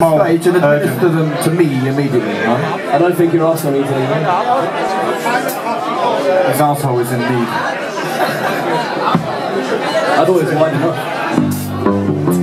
Stage and administer them to me immediately, right? I don't think your arsehole needs anything. His arsehole is in need. I thought it was wide enough.